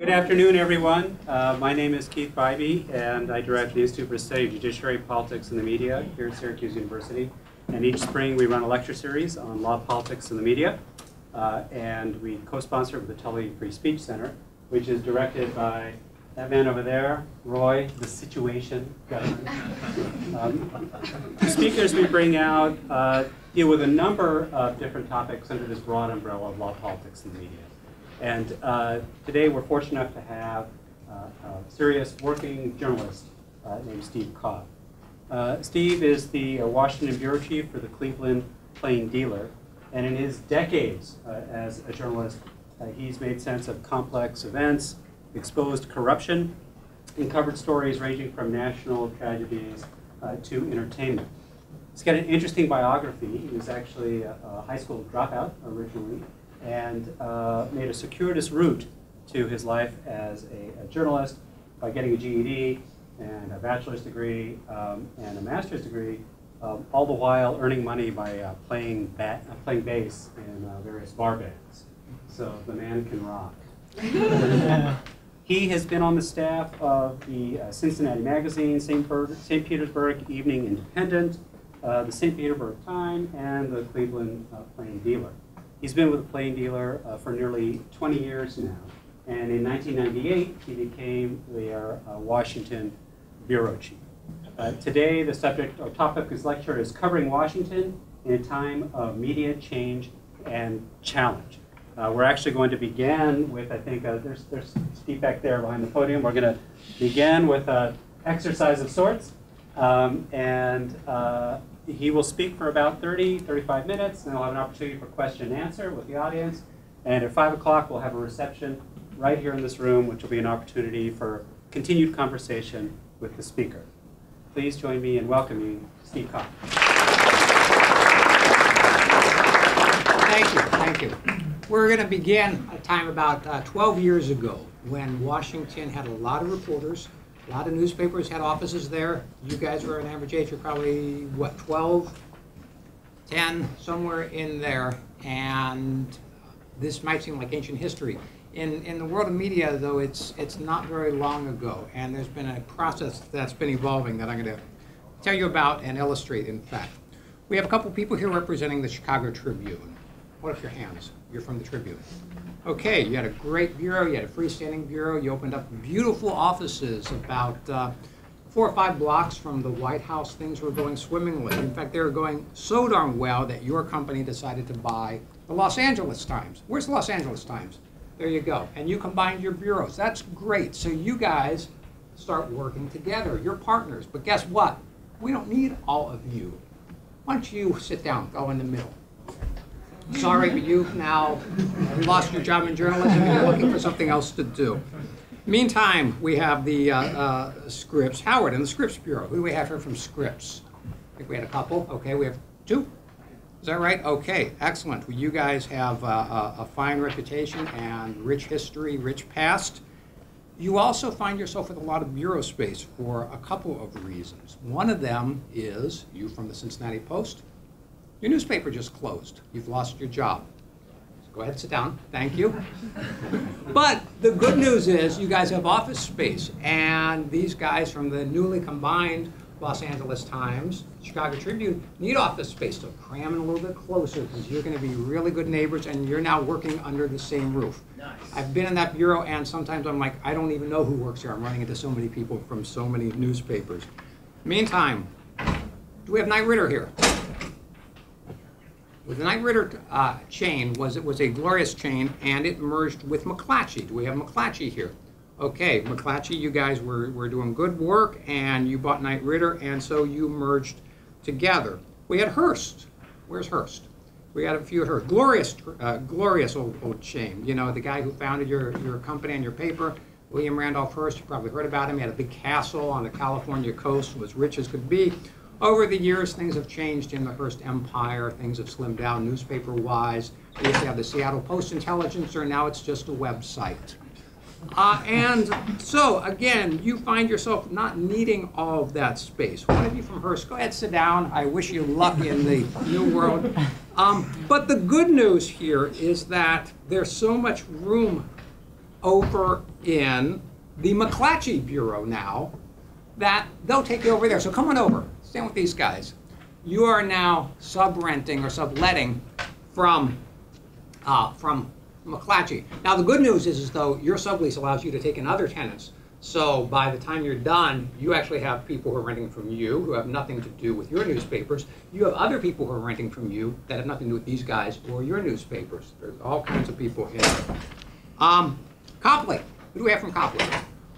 Good afternoon, everyone. My name is Keith Bybee, and I direct the Institute for the Study of Judiciary, Politics, and the Media here at Syracuse University. And each spring, we run a lecture series on law, politics, and the media. And we co-sponsor with the Tully Free Speech Center, which is directed by that man over there, Roy, the Situation Governor. The speakers we bring out deal with a number of different topics under this broad umbrella of law, politics, and the media. And today we're fortunate enough to have a serious working journalist named Steve Koff. Steve is the Washington bureau chief for the Cleveland Plain Dealer. And in his decades as a journalist, he's made sense of complex events, exposed corruption, and covered stories ranging from national tragedies to entertainment. He's got an interesting biography. He was actually a high school dropout originally, and made a circuitous route to his life as a journalist by getting a GED and a bachelor's degree and a master's degree, all the while earning money by playing bass in various bar bands. So the man can rock. He has been on the staff of the Cincinnati Magazine, St. Petersburg Evening Independent, the St. Petersburg Times, and the Cleveland Plain Dealer. He's been with the Plain Dealer for nearly 20 years now, and in 1998, he became their Washington bureau chief. Today, the subject or topic of his lecture is covering Washington in a time of media change and challenge. We're actually going to begin with, I think, there's Steve back there behind the podium. We're going to begin with an exercise of sorts, he will speak for about 30, 35 minutes, and we'll have an opportunity for question and answer with the audience. And at 5 o'clock, we'll have a reception right here in this room, which will be an opportunity for continued conversation with the speaker. Please join me in welcoming Steve Koff. Thank you, thank you. We're going to begin a time about 12 years ago when Washington had a lot of reporters. A lot of newspapers had offices there. You guys were an average age, you're probably, what, 12, 10, somewhere in there. And this might seem like ancient history. In the world of media, though, it's not very long ago. And there's been a process that's been evolving that I'm going to tell you about and illustrate, in fact. We have a couple people here representing the Chicago Tribune. What if your hands? You're from the Tribune. Okay, you had a great bureau, you had a freestanding bureau, you opened up beautiful offices about 4 or 5 blocks from the White House. Things were going swimmingly. In fact, they were going so darn well that your company decided to buy the Los Angeles Times. Where's the Los Angeles Times? There you go. And you combined your bureaus. That's great. So you guys start working together. You're partners. But guess what? We don't need all of you. Why don't you sit down, go in the middle. Sorry, but you've now lost your job in journalism and you're looking for something else to do. Meantime, we have the Scripps Howard and the Scripps Bureau. Who do we have here from Scripps? I think we had a couple. Okay, we have 2. Is that right? Okay, excellent. Well, you guys have a fine reputation and rich history, rich past. You also find yourself with a lot of bureau space for a couple of reasons. One of them is you from the Cincinnati Post. Your newspaper just closed. You've lost your job. So go ahead, sit down. Thank you. But the good news is you guys have office space. And these guys from the newly combined Los Angeles Times, Chicago Tribune, need office space. So cram in a little bit closer because you're going to be really good neighbors and you're now working under the same roof. Nice. I've been in that bureau and sometimes I'm like, I don't even know who works here. I'm running into so many people from so many newspapers. Meantime, do we have Knight Ridder here? Well, the Knight Ridder chain was a glorious chain, and it merged with McClatchy. Do we have McClatchy here? Okay, McClatchy, you guys were doing good work, and you bought Knight Ridder, and so you merged together. We had Hearst. Where's Hearst? We had a few at Hearst. Glorious, glorious old chain. You know, the guy who founded your company and your paper, William Randolph Hearst. You probably heard about him. He had a big castle on the California coast, was rich as could be. Over the years, things have changed in the Hearst empire. Things have slimmed down newspaper-wise. We used to have the Seattle Post-Intelligencer. Now it's just a website. And so, again, you find yourself not needing all of that space. One of you from Hearst, go ahead, sit down. I wish you luck in the new world. But the good news here is that there's so much room over in the McClatchy Bureau now, that they'll take you over there. So come on over, stand with these guys. You are now subrenting or subletting from McClatchy. Now the good news is though, your sublease allows you to take in other tenants. So by the time you're done, you actually have people who are renting from you who have nothing to do with your newspapers. You have other people who are renting from you that have nothing to do with these guys or your newspapers. There's all kinds of people here. Copley, who do we have from Copley?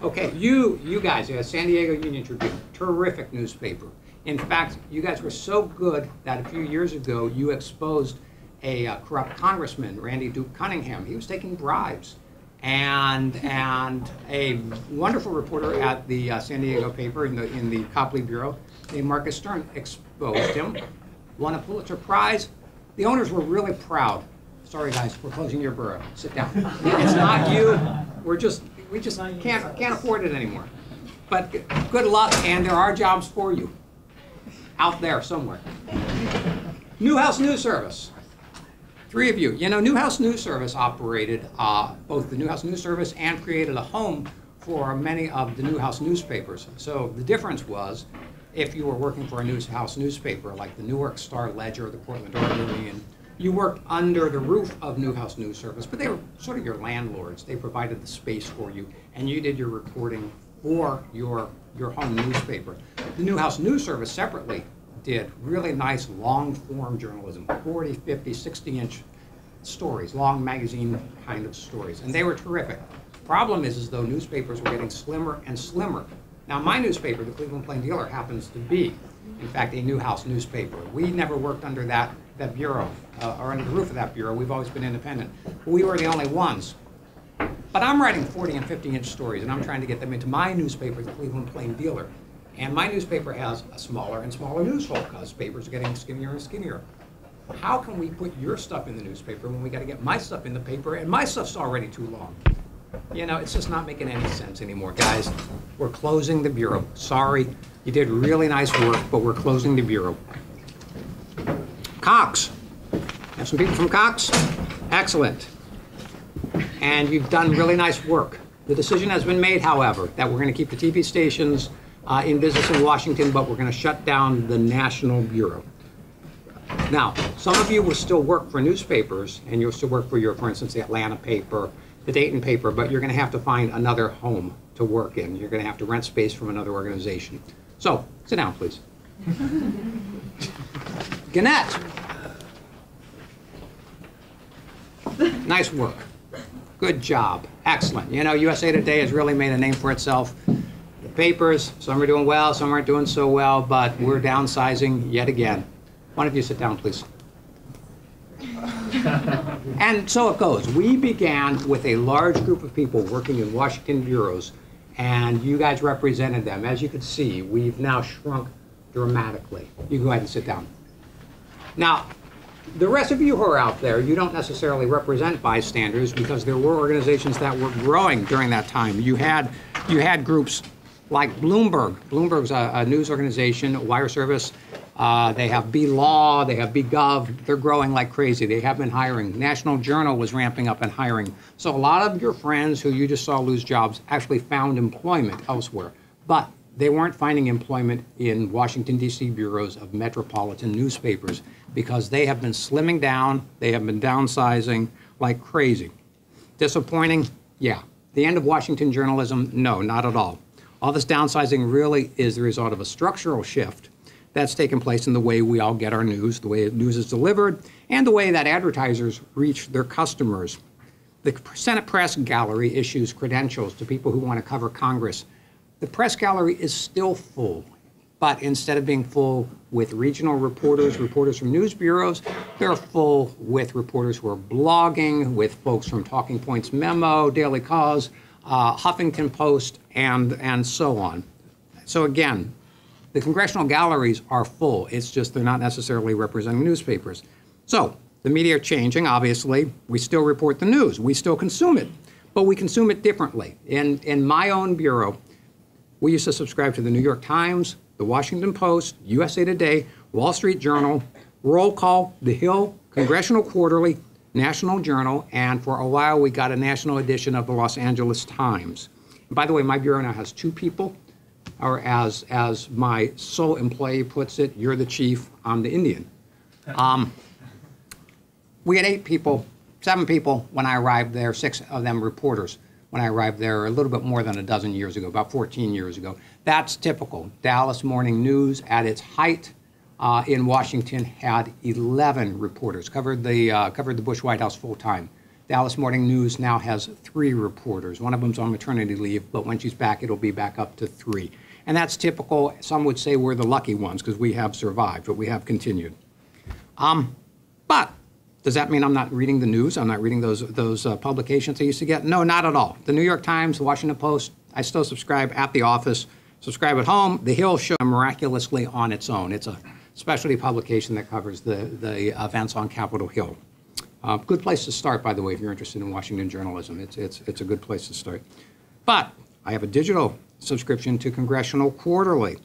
Okay, you guys, you have San Diego Union Tribune, terrific newspaper. In fact, you guys were so good that a few years ago you exposed a corrupt congressman, Randy Duke Cunningham. He was taking bribes. And a wonderful reporter at the San Diego paper in the Copley Bureau named Marcus Stern exposed him, won a Pulitzer Prize. The owners were really proud. Sorry guys, we're closing your bureau. Sit down. It's not you. We just can't afford it anymore. But good luck, and there are jobs for you out there somewhere. Newhouse News Service. Three of you. You know, Newhouse News Service operated both the Newhouse News Service and created a home for many of the Newhouse newspapers. So the difference was, if you were working for a Newhouse newspaper like the Newark Star Ledger, the Portland Oregonian, you worked under the roof of Newhouse News Service, but they were sort of your landlords. They provided the space for you, and you did your reporting for your home newspaper. The Newhouse News Service separately did really nice long-form journalism, 40, 50, 60-inch stories, long magazine kind of stories, and they were terrific. Problem is though, newspapers were getting slimmer and slimmer. Now my newspaper, the Cleveland Plain Dealer, happens to be, in fact, a Newhouse newspaper. We never worked under that bureau, or under the roof of that bureau. We've always been independent. We were the only ones. But I'm writing 40 and 50-inch stories, and I'm trying to get them into my newspaper, the Cleveland Plain Dealer. And my newspaper has a smaller and smaller newshold because papers are getting skinnier and skinnier. How can we put your stuff in the newspaper when we got to get my stuff in the paper and my stuff's already too long? You know, it's just not making any sense anymore. Guys, we're closing the bureau. Sorry, you did really nice work, but we're closing the bureau. Cox. Have some people from Cox? Excellent. And you've done really nice work. The decision has been made, however, that we're going to keep the TV stations in business in Washington, but we're going to shut down the National Bureau. Now, some of you will still work for newspapers, and you'll still work for your, for instance, the Atlanta paper, the Dayton paper, but you're going to have to find another home to work in. You're going to have to rent space from another organization. So, sit down, please. Gannett. Nice work. Good job. Excellent. You know, USA Today has really made a name for itself. Papers, some are doing well, some aren't doing so well, but we're downsizing yet again. One of you sit down, please. And so it goes. We began with a large group of people working in Washington bureaus, and you guys represented them. As you can see, we've now shrunk dramatically. You go ahead and sit down. Now, the rest of you who are out there, you don't necessarily represent bystanders because there were organizations that were growing during that time. You had groups like Bloomberg. Bloomberg's a news organization, a wire service. They have B-Law, they have B-Gov. They're growing like crazy. They have been hiring. National Journal was ramping up and hiring. So a lot of your friends who you just saw lose jobs actually found employment elsewhere. But they weren't finding employment in Washington, D.C. bureaus of metropolitan newspapers because they have been slimming down. They have been downsizing like crazy. Disappointing? Yeah. The end of Washington journalism? No, not at all. All this downsizing really is the result of a structural shift that's taken place in the way we all get our news, the way news is delivered, and the way that advertisers reach their customers. The Senate Press Gallery issues credentials to people who want to cover Congress. The press gallery is still full, but instead of being full with regional reporters, reporters from news bureaus, they're full with reporters who are blogging, with folks from Talking Points Memo, Daily Cause, Huffington Post, and so on. So again, the congressional galleries are full. It's just they're not necessarily representing newspapers. So the media are changing, obviously. We still report the news. We still consume it, but we consume it differently. In my own bureau, we used to subscribe to the New York Times, the Washington Post, USA Today, Wall Street Journal, Roll Call, The Hill, Congressional Quarterly, National Journal, and for a while we got a national edition of the Los Angeles Times. And by the way, my bureau now has two people, or as my sole employee puts it, you're the chief, I'm the Indian. We had 7 people when I arrived there, 6 of them reporters when I arrived there a little bit more than a dozen years ago, about 14 years ago. That's typical. Dallas Morning News at its height in Washington had 11 reporters, covered the Bush White House full time. Dallas Morning News now has 3 reporters. One of them's on maternity leave, but when she's back, it'll be back up to 3. And that's typical. Some would say we're the lucky ones because we have survived, but we have continued. But does that mean I'm not reading the news? I'm not reading those publications I used to get? No, not at all. The New York Times, the Washington Post, I still subscribe at the office, subscribe at home. The Hill shows miraculously on its own. It's a specialty publication that covers the events on Capitol Hill. Good place to start, by the way, if you're interested in Washington journalism. It's a good place to start. But I have a digital subscription to Congressional Quarterly.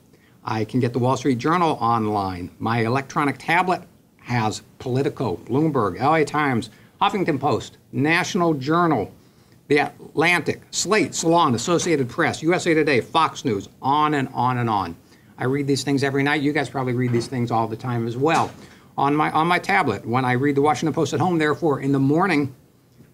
I can get the Wall Street Journal online. My electronic tablet has Politico, Bloomberg, LA Times, Huffington Post, National Journal, The Atlantic, Slate, Salon, Associated Press, USA Today, Fox News, on and on and on. I read these things every night. You guys probably read these things all the time as well. On my tablet, when I read the Washington Post at home, therefore, in the morning,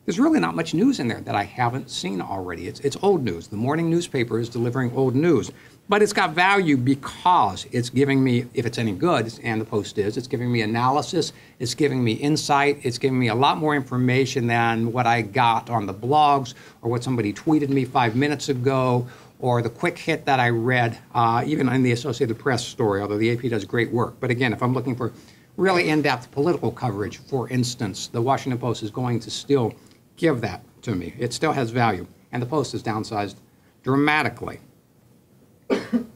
there's really not much news in there that I haven't seen already. It's old news. The morning newspaper is delivering old news. But it's got value because it's giving me, if it's any good, and the Post is, it's giving me analysis, it's giving me insight, it's giving me a lot more information than what I got on the blogs or what somebody tweeted me 5 minutes ago or the quick hit that I read, even in the Associated Press story, although the AP does great work. But again, if I'm looking for really in-depth political coverage, for instance, the Washington Post is going to still give that to me. It still has value, and the Post is downsized dramatically.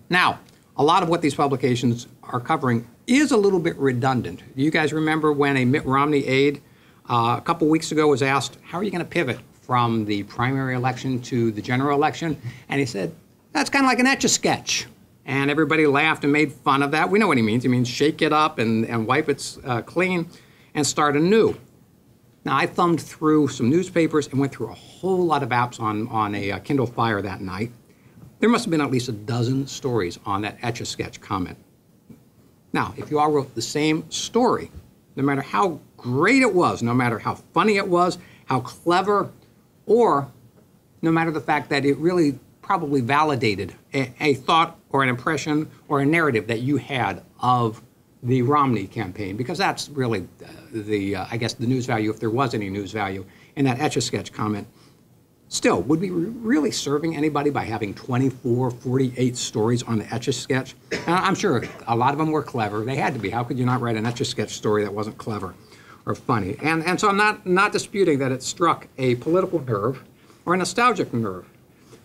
Now, a lot of what these publications are covering is a little bit redundant. You guys remember when a Mitt Romney aide a couple weeks ago was asked, how are you going to pivot from the primary election to the general election? And he said, that's kind of like an Etch-a-Sketch. And everybody laughed and made fun of that. We know what he means. He means shake it up and wipe it clean and start anew. Now, I thumbed through some newspapers and went through a whole lot of apps on a Kindle Fire that night. There must have been at least a dozen stories on that Etch-a-Sketch comment. Now, if you all wrote the same story, no matter how great it was, no matter how funny it was, how clever, or no matter the fact that it really probably validated a thought or an impression or a narrative that you had of the Romney campaign, because that's really I guess, the news value, if there was any news value, in that Etch-a-Sketch comment. Still, would we really serving anybody by having 24, 48 stories on the Etch-a-Sketch? And I'm sure a lot of them were clever. They had to be. How could you not write an Etch-a-Sketch story that wasn't clever or funny? And so I'm not disputing that it struck a political nerve or a nostalgic nerve.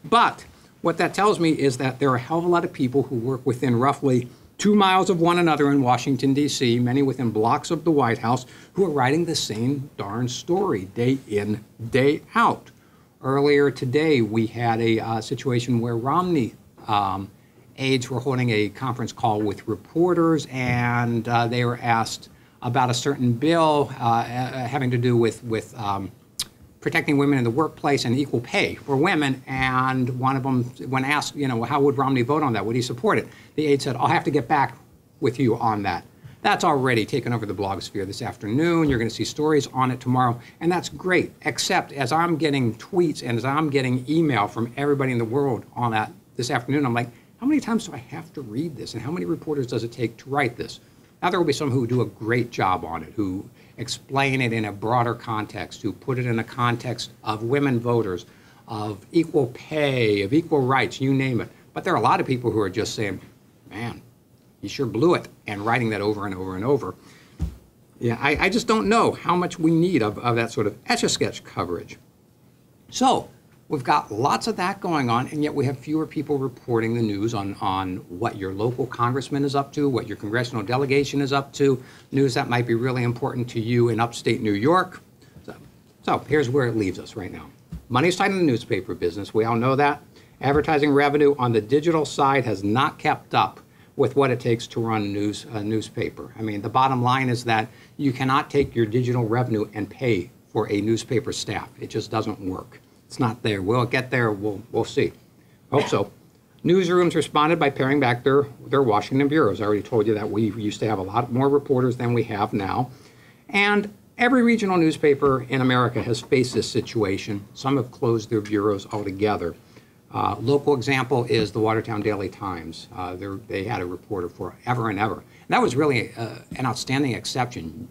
But what that tells me is that there are a hell of a lot of people who work within roughly 2 miles of one another in Washington, D.C., many within blocks of the White House, who are writing the same darn story day in, day out. Earlier today, we had a situation where Romney aides were holding a conference call with reporters, and they were asked about a certain bill having to do with protecting women in the workplace and equal pay for women, and one of them, when asked, you know, how would Romney vote on that? Would he support it? The aide said, I'll have to get back with you on that. That's already taken over the blogosphere this afternoon. You're going to see stories on it tomorrow, and that's great, except as I'm getting tweets and as I'm getting email from everybody in the world on that this afternoon, I'm like, how many times do I have to read this, and how many reporters does it take to write this? Now, there will be some who do a great job on it, who explain it in a broader context, who put it in a context of women voters, of equal pay, of equal rights, you name it. But there are a lot of people who are just saying, man, you sure blew it, and writing that over and over and over. Yeah, I just don't know how much we need of that sort of Etch-a-Sketch coverage. So we've got lots of that going on, and yet we have fewer people reporting the news on what your local congressman is up to, what your congressional delegation is up to, news that might be really important to you in upstate New York. So here's where it leaves us right now. Money's tight in the newspaper business. We all know that. Advertising revenue on the digital side has not kept up with what it takes to run a newspaper. I mean, the bottom line is that you cannot take your digital revenue and pay for a newspaper staff. It just doesn't work. It's not there. Will it get there? We'll see. Hope so. Newsrooms responded by paring back their Washington bureaus. I already told you that we used to have a lot more reporters than we have now. And every regional newspaper in America has faced this situation. Some have closed their bureaus altogether. Local example is the Watertown Daily Times. They had a reporter forever and ever. And that was really an outstanding exception.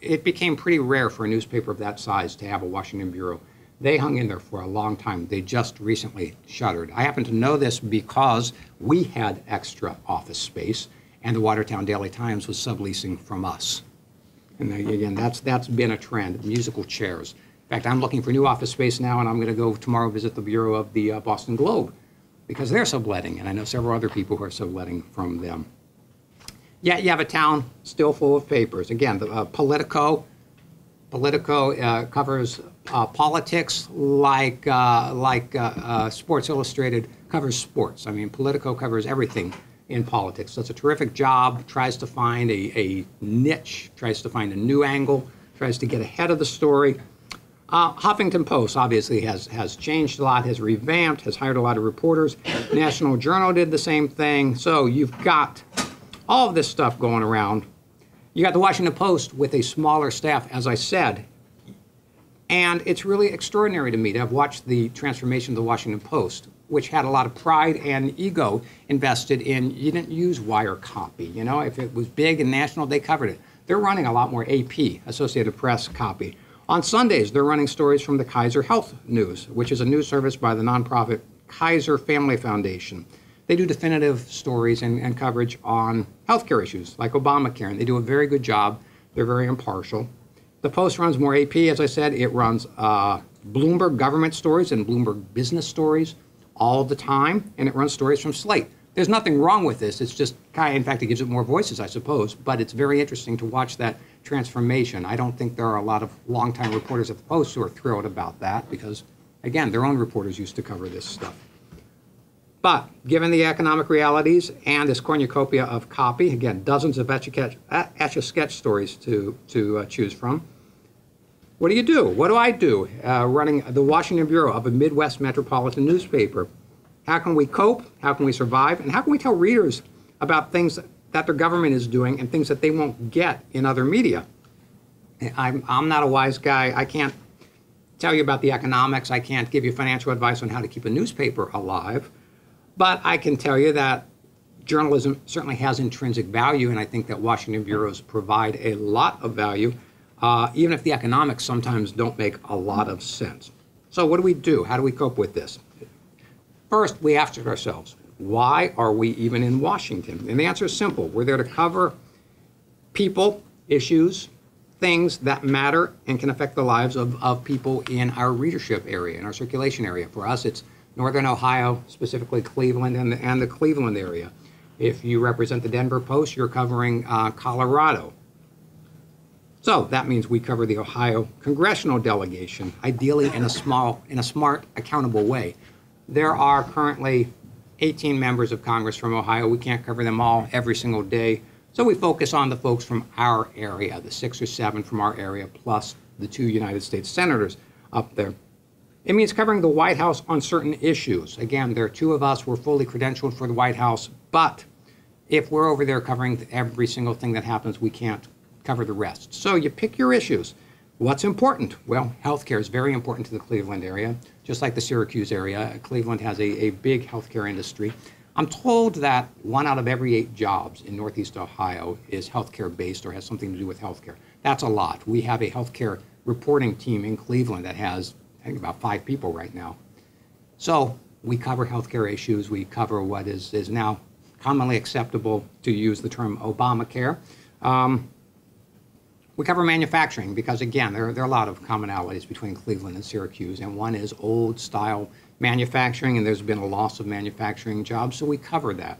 It became pretty rare for a newspaper of that size to have a Washington bureau. They hung in there for a long time. They just recently shuttered. I happen to know this because we had extra office space, and the Watertown Daily Times was subleasing from us. And again, that's been a trend, musical chairs. In fact, I'm looking for new office space now, and I'm going to go tomorrow visit the bureau of the Boston Globe, because they're subletting, and I know several other people who are subletting from them. Yet you have a town still full of papers. Again, the Politico covers politics like Sports Illustrated covers sports. I mean, Politico covers everything in politics. So it's a terrific job, tries to find a niche, tries to find a new angle, tries to get ahead of the story. Huffington Post obviously has changed a lot, has revamped, has hired a lot of reporters. National Journal did the same thing. So you've got all of this stuff going around. You got the Washington Post with a smaller staff, as I said, and it's really extraordinary to me to have watched the transformation of the Washington Post, which had a lot of pride and ego invested in. You didn't use wire copy, you know. If it was big and national, they covered it. They're running a lot more AP, Associated Press copy. On Sundays, they're running stories from the Kaiser Health News, which is a news service by the nonprofit Kaiser Family Foundation. They do definitive stories and coverage on healthcare issues like Obamacare, and they do a very good job. They're very impartial. The Post runs more AP, as I said. It runs Bloomberg government stories and Bloomberg business stories all the time, and it runs stories from Slate. There's nothing wrong with this. It's just, in fact, it gives it more voices, I suppose, but it's very interesting to watch that transformation. I don't think there are a lot of longtime reporters at the Post who are thrilled about that because, again, their own reporters used to cover this stuff. But given the economic realities and this cornucopia of copy, again, dozens of Etch-a-Sketch stories to choose from, what do you do? What do I do running the Washington Bureau of a Midwest metropolitan newspaper? How can we cope? How can we survive? And how can we tell readers about things that their government is doing and things that they won't get in other media? I'm not a wise guy. I can't tell you about the economics. I can't give you financial advice on how to keep a newspaper alive. But I can tell you that journalism certainly has intrinsic value, and I think that Washington bureaus provide a lot of value, even if the economics sometimes don't make a lot of sense. So what do we do? How do we cope with this? First, we ask ourselves, why are we even in Washington? And the answer is simple. We're there to cover people, issues, things that matter and can affect the lives of people in our readership area, in our circulation area. For us, it's Northern Ohio, specifically Cleveland and the Cleveland area. If you represent the Denver Post, you're covering Colorado. So that means we cover the Ohio congressional delegation, ideally in a smart, accountable way. There are currently 18 members of Congress from Ohio. We can't cover them all every single day. So we focus on the folks from our area, the 6 or 7 from our area, plus the 2 United States senators up there. It means covering the White House on certain issues. Again, there are 2 of us. We're fully credentialed for the White House, but if we're over there covering every single thing that happens, we can't cover the rest. So you pick your issues. What's important? Well, healthcare is very important to the Cleveland area, just like the Syracuse area. Cleveland has a big healthcare industry. I'm told that 1 out of every 8 jobs in Northeast Ohio is healthcare based or has something to do with healthcare. That's a lot. We have a healthcare reporting team in Cleveland that has about 5 people right now. So we cover healthcare issues. We cover what is now commonly acceptable to use the term Obamacare. We cover manufacturing because, again, there are a lot of commonalities between Cleveland and Syracuse, and one is old-style manufacturing, and there's been a loss of manufacturing jobs, so we cover that.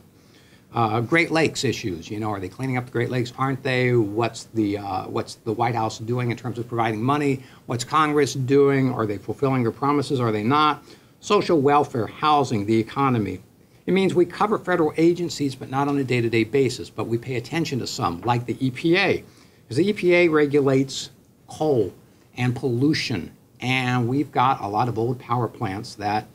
Great Lakes issues, you know, are they cleaning up the Great Lakes? Aren't they? What's the White House doing in terms of providing money? What's Congress doing? Are they fulfilling their promises? Are they not? Social welfare, housing, the economy. It means we cover federal agencies, but not on a day-to-day basis, but we pay attention to some, like the EPA, because the EPA regulates coal and pollution. And we've got a lot of old power plants that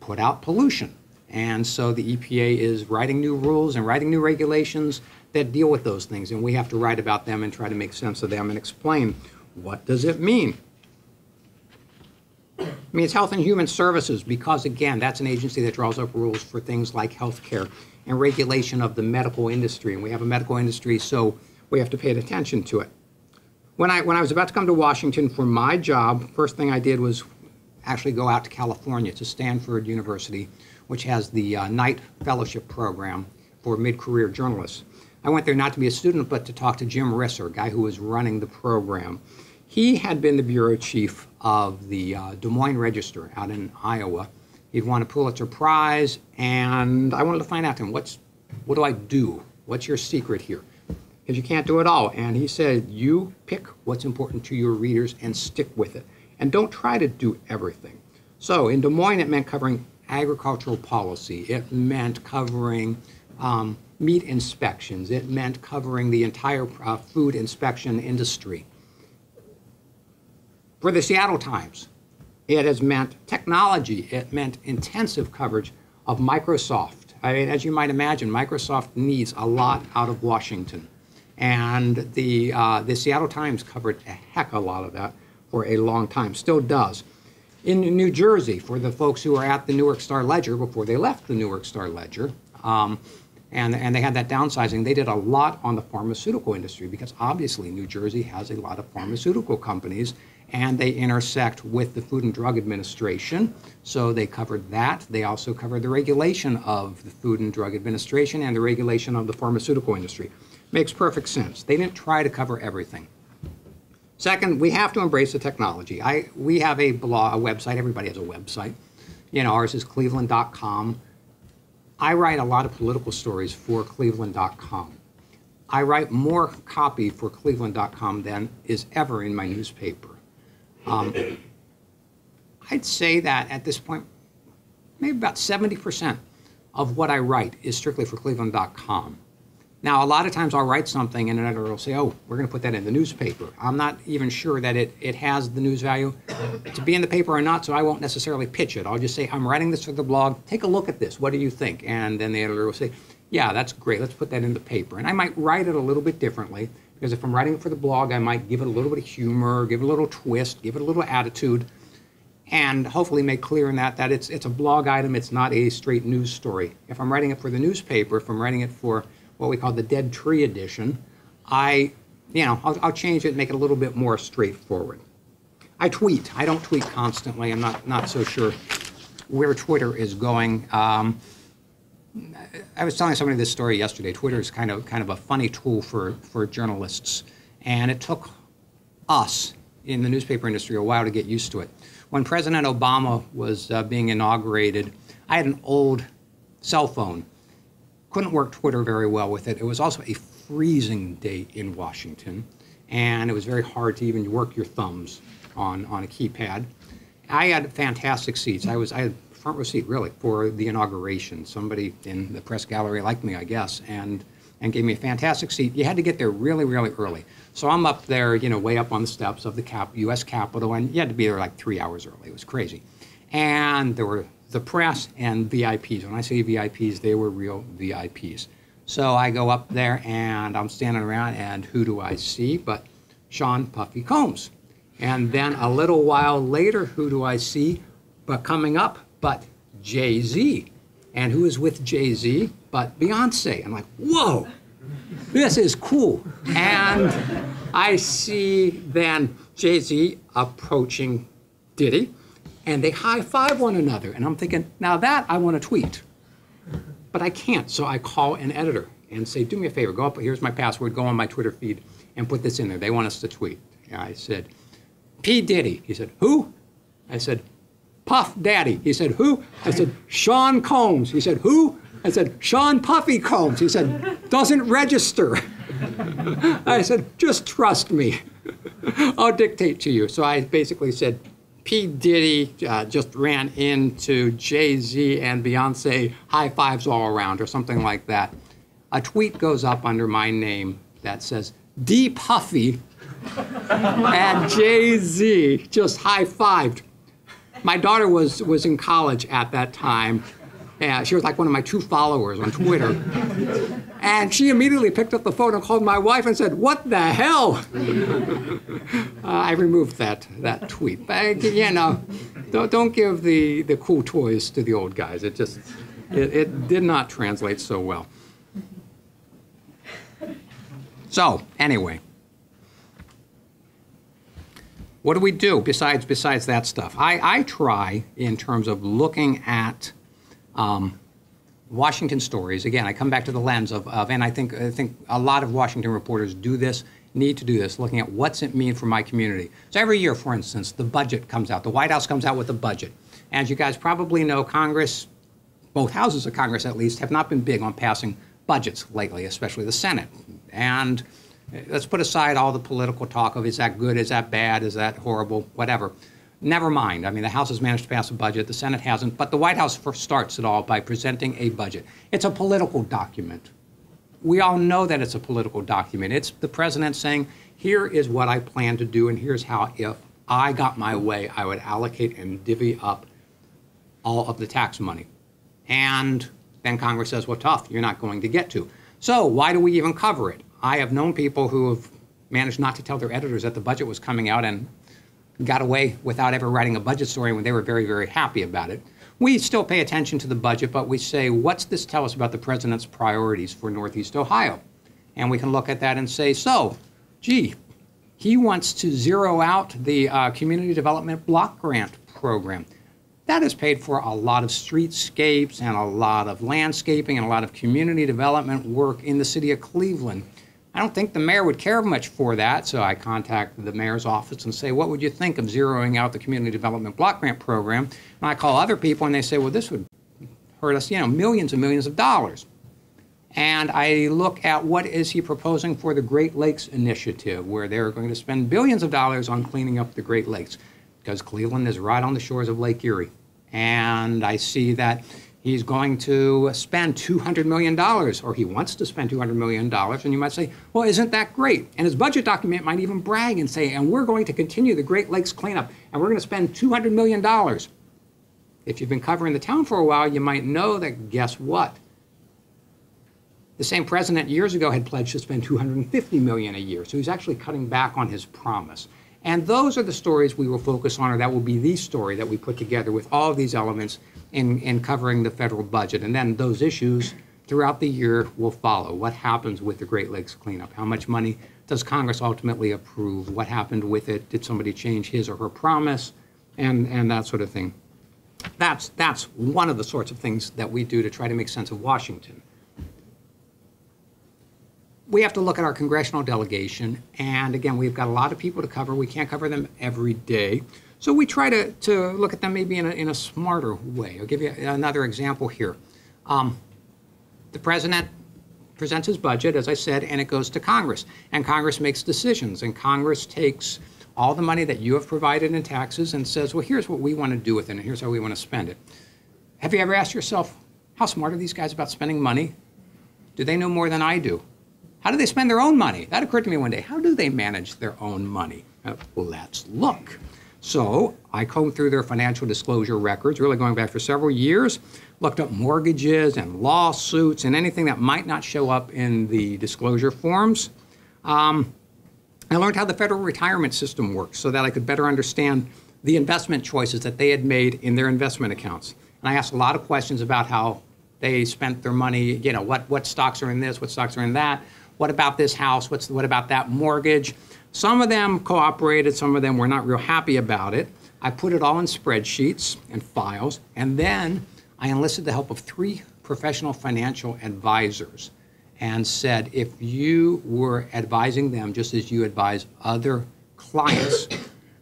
put out pollution. And so the EPA is writing new rules and writing new regulations that deal with those things. And we have to write about them and try to make sense of them and explain, what does it mean? I mean, it's Health and Human Services, because again, that's an agency that draws up rules for things like healthcare and regulation of the medical industry. And we have a medical industry, so we have to pay attention to it. When I was about to come to Washington for my job, first thing I did was actually go out to California to Stanford University, which has the Knight Fellowship Program for mid-career journalists. I went there not to be a student, but to talk to Jim Risser, a guy who was running the program. He had been the bureau chief of the Des Moines Register out in Iowa. He'd won a Pulitzer Prize, and I wanted to find out to him, what do I do? What's your secret here? Because you can't do it all. And he said, you pick what's important to your readers and stick with it. And don't try to do everything. So in Des Moines, it meant covering agricultural policy. It meant covering meat inspections. It meant covering the entire food inspection industry. For the Seattle Times, it has meant technology. It meant intensive coverage of Microsoft. I mean, as you might imagine, Microsoft needs a lot out of Washington. And the Seattle Times covered a heck of a lot of that for a long time, still does. In New Jersey, for the folks who were at the Newark Star Ledger before they left the Newark Star Ledger, and they had that downsizing, they did a lot on the pharmaceutical industry, because obviously New Jersey has a lot of pharmaceutical companies, and they intersect with the Food and Drug Administration. So they covered that. They also covered the regulation of the Food and Drug Administration and the regulation of the pharmaceutical industry. Makes perfect sense. They didn't try to cover everything. Second, we have to embrace the technology. We have a blog, a website. Everybody has a website. You know, ours is cleveland.com. I write a lot of political stories for cleveland.com. I write more copy for cleveland.com than is ever in my newspaper. I'd say that at this point, maybe about 70% of what I write is strictly for cleveland.com. Now, a lot of times I'll write something and an editor will say, oh, we're going to put that in the newspaper. I'm not even sure that it has the news value to be in the paper or not, so I won't necessarily pitch it. I'll just say, I'm writing this for the blog. Take a look at this. What do you think? And then the editor will say, yeah, that's great. Let's put that in the paper. And I might write it a little bit differently, because if I'm writing it for the blog, I might give it a little bit of humor, give it a little twist, give it a little attitude, and hopefully make clear in that it's a blog item. It's not a straight news story. If I'm writing it for the newspaper, if I'm writing it for what we call the Dead Tree Edition, I'll change it, make it a little bit more straightforward. I tweet. I don't tweet constantly. I'm not so sure where Twitter is going. I was telling somebody this story yesterday. Twitter is kind of a funny tool for journalists, and it took us in the newspaper industry a while to get used to it. When President Obama was being inaugurated, I had an old cell phone. Couldn't work Twitter very well with it. It was also a freezing day in Washington, and it was very hard to even work your thumbs on a keypad. I had fantastic seats. I had front row seat, really, for the inauguration. Somebody in the press gallery liked me, I guess, and gave me a fantastic seat. You had to get there really, really early. So I'm up there, you know, way up on the steps of the U.S. Capitol, and you had to be there like 3 hours early. It was crazy. And there were the press and VIPs. When I say VIPs, they were real VIPs. So I go up there, and I'm standing around, and who do I see but Sean Puffy Combs? And then a little while later, who do I see but coming up but Jay-Z? And who is with Jay-Z but Beyonce? I'm like, whoa, this is cool. And I see then Jay-Z approaching Diddy, and they high-five one another. And I'm thinking, now that I want to tweet. But I can't, so I call an editor and say, do me a favor, go up, here's my password, go on my Twitter feed and put this in there. They want us to tweet. And I said, P. Diddy. He said, who? I said, Puff Daddy. He said, who? I said, Sean Combs. He said, who? I said, Sean Puffy Combs. He said, doesn't register. I said, just trust me. I'll dictate to you. So I basically said, P. Diddy just ran into Jay-Z and Beyonce, high fives all around, or something like that. A tweet goes up under my name that says, D. Puffy And Jay-Z just high-fived. My daughter was in college at that time. She was like one of my true followers on Twitter. And she immediately picked up the phone and called my wife and said, "What the hell?" I removed that tweet. But, you know, don't give the cool toys to the old guys. It just, it did not translate so well. So, anyway. What do we do besides that stuff? I try, in terms of looking at Washington stories, again, I come back to the lens of and I think a lot of Washington reporters do this, need to do this, looking at what's it mean for my community. So every year, for instance, the budget comes out. The White House comes out with a budget. As you guys probably know, Congress, both houses of Congress at least, have not been big on passing budgets lately, especially the Senate. And let's put aside all the political talk of is that good, is that bad, is that horrible, whatever. Never mind. I mean, the House has managed to pass a budget. The Senate hasn't. But the White House first starts it all by presenting a budget. It's a political document. We all know that it's a political document. It's the president saying, here is what I plan to do, and here's how, if I got my way, I would allocate and divvy up all of the tax money. And then Congress says, well, tough, you're not going to get to. So why do we even cover it? I have known people who have managed not to tell their editors that the budget was coming out and got away without ever writing a budget story when they were very, very happy about it. We still pay attention to the budget, but we say, what's this tell us about the president's priorities for Northeast Ohio? And we can look at that and say, so, gee, he wants to zero out the community development block grant program. That has paid for a lot of streetscapes and a lot of landscaping and a lot of community development work in the city of Cleveland. I don't think the mayor would care much for that, so I contact the mayor's office and say, what would you think of zeroing out the community development block grant program? And I call other people and they say, well, this would hurt us, you know, millions and millions of dollars. And I look at what is he proposing for the Great Lakes Initiative, where they're going to spend billions of dollars on cleaning up the Great Lakes, because Cleveland is right on the shores of Lake Erie. And I see that he's going to spend $200 million, or he wants to spend $200 million, and you might say, well, isn't that great? And his budget document might even brag and say, and we're going to continue the Great Lakes cleanup, and we're going to spend $200 million. If you've been covering the town for a while, you might know that, guess what? The same president years ago had pledged to spend $250 million a year, so he's actually cutting back on his promise. And those are the stories we will focus on, or that will be the story that we put together with all of these elements in covering the federal budget. And then those issues throughout the year will follow. What happens with the Great Lakes cleanup? How much money does Congress ultimately approve? What happened with it? Did somebody change his or her promise? And that sort of thing. That's one of the sorts of things that we do to try to make sense of Washington. We have to look at our congressional delegation, and again, we've got a lot of people to cover. We can't cover them every day, so we try to look at them maybe in a smarter way. I'll give you another example here. The president presents his budget, as I said, and it goes to Congress, and Congress makes decisions, and Congress takes all the money that you have provided in taxes and says, well, here's what we want to do with it, and here's how we want to spend it. Have you ever asked yourself, how smart are these guys about spending money? Do they know more than I do? How do they spend their own money? That occurred to me one day. How do they manage their own money? Let's look. So I combed through their financial disclosure records, really going back for several years, looked up mortgages and lawsuits and anything that might not show up in the disclosure forms. I learned how the federal retirement system works so that I could better understand the investment choices that they had made in their investment accounts. And I asked a lot of questions about how they spent their money, you know, what stocks are in this, what stocks are in that. What about this house? What about that mortgage? Some of them cooperated, some of them were not real happy about it. I put it all in spreadsheets and files, and then I enlisted the help of 3 professional financial advisors and said, if you were advising them just as you advise other clients,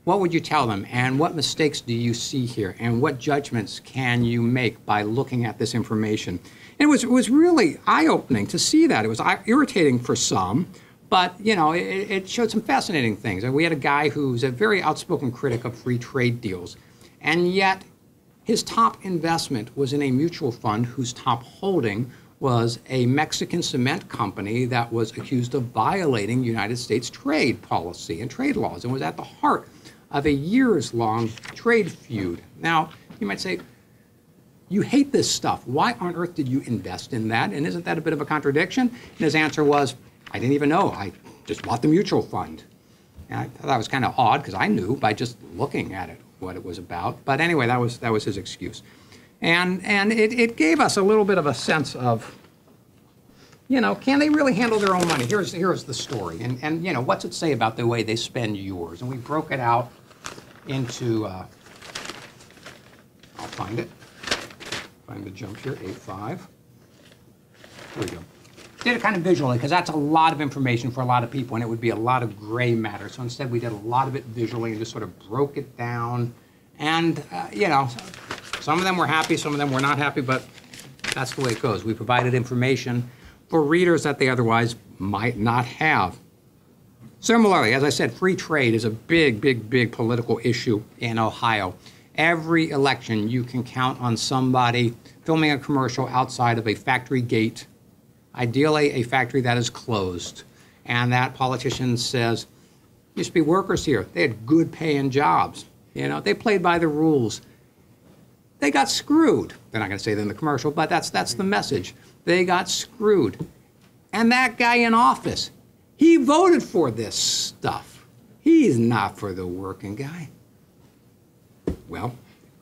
what would you tell them? And what mistakes do you see here? And what judgments can you make by looking at this information? And it was really eye-opening to see that. It was irritating for some, but you know, it showed some fascinating things. And we had a guy who's a very outspoken critic of free trade deals, and yet his top investment was in a mutual fund whose top holding was a Mexican cement company that was accused of violating United States trade policy and trade laws and was at the heart of a years-long trade feud. Now, you might say, you hate this stuff. Why on earth did you invest in that? And isn't that a bit of a contradiction? And his answer was, I didn't even know. I just bought the mutual fund. And I thought that was kind of odd because I knew by just looking at it what it was about. But anyway, that was his excuse. And it gave us a little bit of a sense of, you know, can they really handle their own money? Here's the story. And you know, what's it say about the way they spend yours? And we broke it out into, I'll find it. Find the jump here, 8.5. There we go. Did it kind of visually, because that's a lot of information for a lot of people, and it would be a lot of gray matter. So instead, we did a lot of it visually and just sort of broke it down. And, you know, some of them were happy, some of them were not happy, but that's the way it goes. We provided information for readers that they otherwise might not have. Similarly, as I said, free trade is a big, big, big political issue in Ohio. Every election, you can count on somebody filming a commercial outside of a factory gate, ideally a factory that is closed. And that politician says, used to be workers here. They had good paying jobs. You know, they played by the rules. They got screwed. They're not going to say that in the commercial, but that's the message. They got screwed. And that guy in office, he voted for this stuff. He's not for the working guy. Well,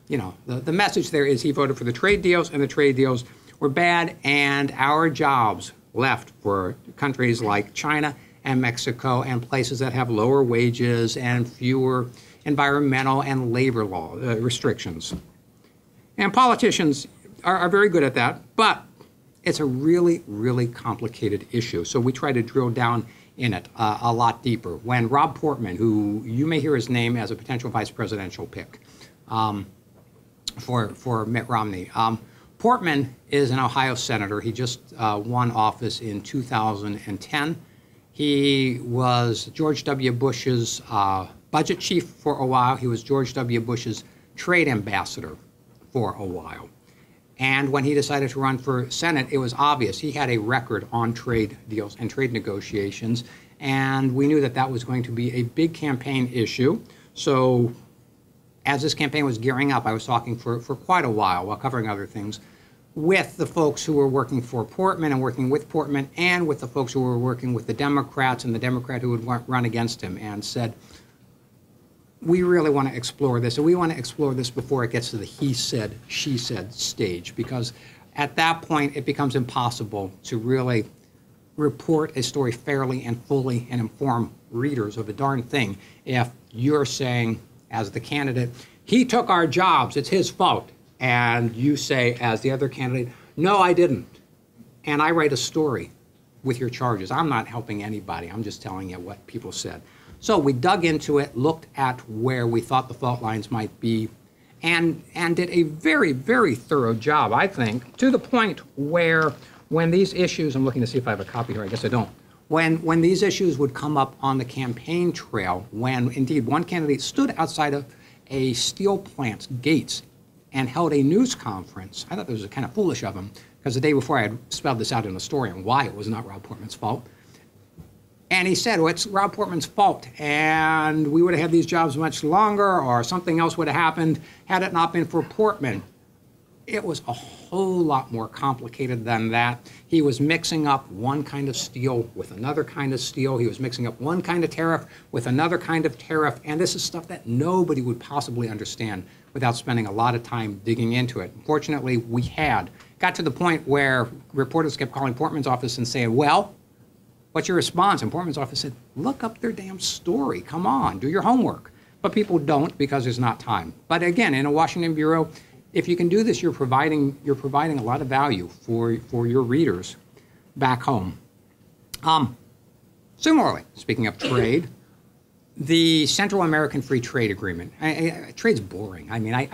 you know, the message there is he voted for the trade deals, and the trade deals were bad, and our jobs left for countries like China and Mexico and places that have lower wages and fewer environmental and labor law restrictions. And politicians are very good at that, but it's a really, really complicated issue. So we try to drill down in it a lot deeper. When Rob Portman, who you may hear his name as a potential vice presidential pick, for Mitt Romney. Portman is an Ohio senator. He just won office in 2010. He was George W. Bush's budget chief for a while. He was George W. Bush's trade ambassador for a while. And when he decided to run for Senate, it was obvious. He had a record on trade deals and trade negotiations. And we knew that that was going to be a big campaign issue. So as this campaign was gearing up, I was talking for quite a while covering other things with the folks who were working for Portman and working with Portman and with the folks who were working with the Democrats and the Democrat who would run against him, and said, we really want to explore this, and we want to explore this before it gets to the he said, she said stage, because at that point it becomes impossible to really report a story fairly and fully and inform readers of a darn thing if you're saying, as the candidate, he took our jobs, it's his fault. And you say, as the other candidate, no, I didn't. And I write a story with your charges. I'm not helping anybody. I'm just telling you what people said. So we dug into it, looked at where we thought the fault lines might be, and did a very, very thorough job, I think, to the point where when these issues, I'm looking to see if I have a copy here, I guess I don't. When these issues would come up on the campaign trail, when indeed one candidate stood outside of a steel plant's gates and held a news conference, I thought this was kind of foolish of him, because the day before I had spelled this out in a story on why it was not Rob Portman's fault. And he said, well, it's Rob Portman's fault, and we would have had these jobs much longer, or something else would have happened had it not been for Portman. It was a whole lot more complicated than that. He was mixing up one kind of steel with another kind of steel. He was mixing up one kind of tariff with another kind of tariff. And this is stuff that nobody would possibly understand without spending a lot of time digging into it. Fortunately, we had. Got to the point where reporters kept calling Portman's office and saying, well, what's your response? And Portman's office said, look up their damn story. Come on, do your homework. But people don't, because there's not time. But again, in a Washington bureau, if you can do this, you're providing a lot of value for your readers back home. Similarly, speaking of trade, the Central American Free Trade Agreement. Trade's boring. I mean, I